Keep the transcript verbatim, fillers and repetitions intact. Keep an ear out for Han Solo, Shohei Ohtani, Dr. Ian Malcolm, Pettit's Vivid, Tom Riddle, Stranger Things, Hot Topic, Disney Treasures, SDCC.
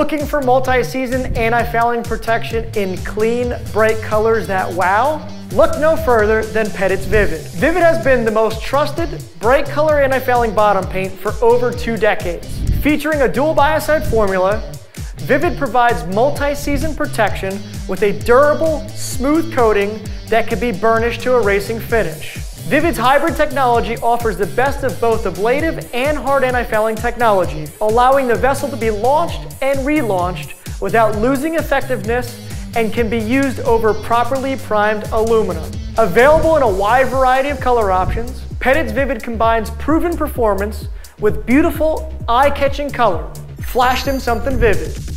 looking for multi-season anti-fouling protection in clean, bright colors that wow? Look no further than Pettit's Vivid. Vivid has been the most trusted bright color anti-fouling bottom paint for over two decades. Featuring a dual biocide formula, Vivid provides multi-season protection with a durable, smooth coating that can be burnished to a racing finish. Vivid's hybrid technology offers the best of both ablative and hard anti-fouling technology, allowing the vessel to be launched and relaunched without losing effectiveness and can be used over properly primed aluminum. Available in a wide variety of color options, Pettit's Vivid combines proven performance with beautiful, eye-catching color. Flash them something vivid.